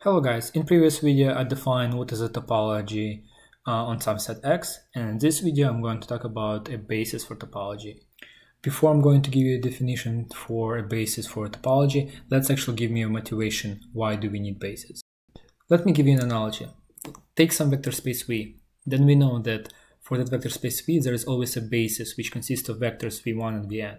Hello guys, in previous video I defined what is a topology on some set X, and in this video I'm going to talk about a basis for topology. Before I'm going to give you a definition for a basis for a topology, let's actually give me a motivation. Why do we need bases? Let me give you an analogy. Take some vector space V. Then we know that for that vector space V there is always a basis which consists of vectors V1 and Vn.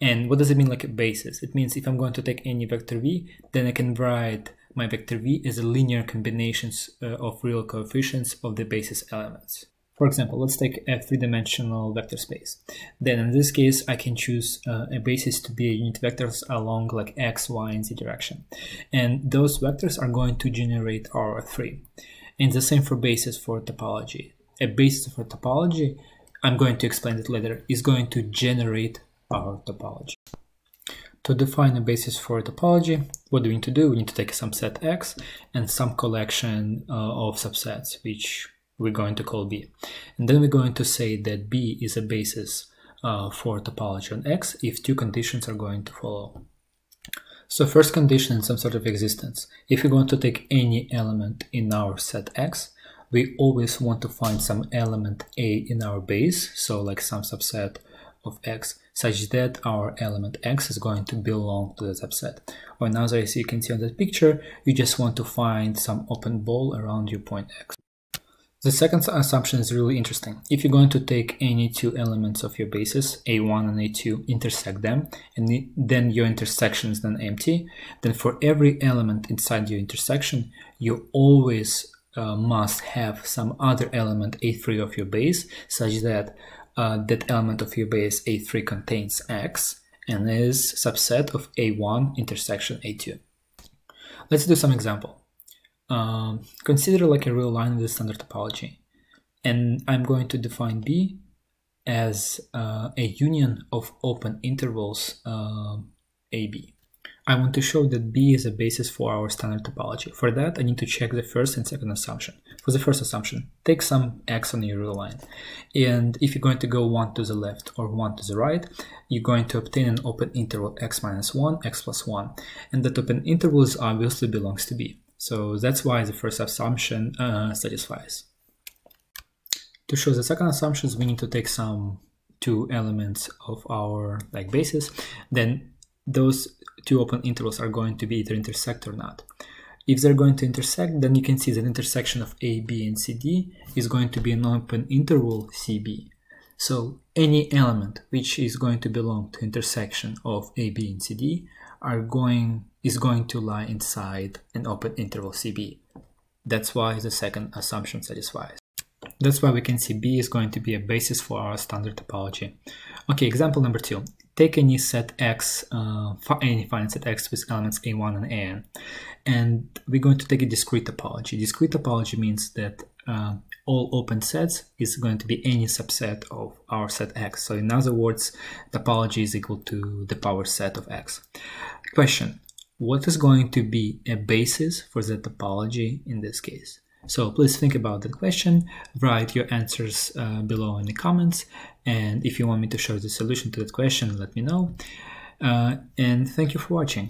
And what does it mean, like a basis? It means if I'm going to take any vector V, then I can write my vector V as a linear combinations of real coefficients of the basis elements. For example, let's take a three-dimensional vector space. Then in this case, I can choose a basis to be a unit vectors along like x, y, and z direction. And those vectors are going to generate R3. And the same for basis for topology. A basis for topology, I'm going to explain it later, is going to generate our topology. To define a basis for a topology, what do we need to do? We need to take a subset X and some collection of subsets, which we're going to call B. And then we're going to say that B is a basis for topology on X if two conditions are going to follow. So first condition is some sort of existence. If we're going to take any element in our set X, we always want to find some element A in our base, so like some subset of X, such that our element X is going to belong to the subset. Or another, as you can see on that picture, you just want to find some open ball around your point X. The second assumption is really interesting. If you're going to take any two elements of your basis, A1 and A2, intersect them, and then your intersection is then empty, then for every element inside your intersection, you always must have some other element A3 of your base, such that that element of your base A3 contains X and is subset of A1 intersection A2. Let's do some example. Consider like a real line with a standard topology, and I'm going to define B as a union of open intervals AB. I want to show that B is a basis for our standard topology. For that, I need to check the first and second assumption. For the first assumption, take some X on your real line. And if you're going to go one to the left or one to the right, you're going to obtain an open interval X minus 1, X plus 1. And that open interval obviously belongs to B. So that's why the first assumption satisfies. To show the second assumptions, we need to take some two elements of our like basis. Then those two open intervals are going to be either intersect or not. If they're going to intersect, then you can see that intersection of A, B, and CD is going to be an open interval CB. So any element which is going to belong to intersection of A, B, and CD is going to lie inside an open interval CB. That's why the second assumption satisfies. That's why we can see B is going to be a basis for our standard topology. Okay, example number two. Take any set X, any finite set X with elements A1 and An, and we're going to take a discrete topology. Discrete topology means that all open sets is going to be any subset of our set X. So in other words, topology is equal to the power set of X. Question: what is going to be a basis for the topology in this case? So please think about that question, write your answers below in the comments, and if you want me to show the solution to that question, let me know. And thank you for watching.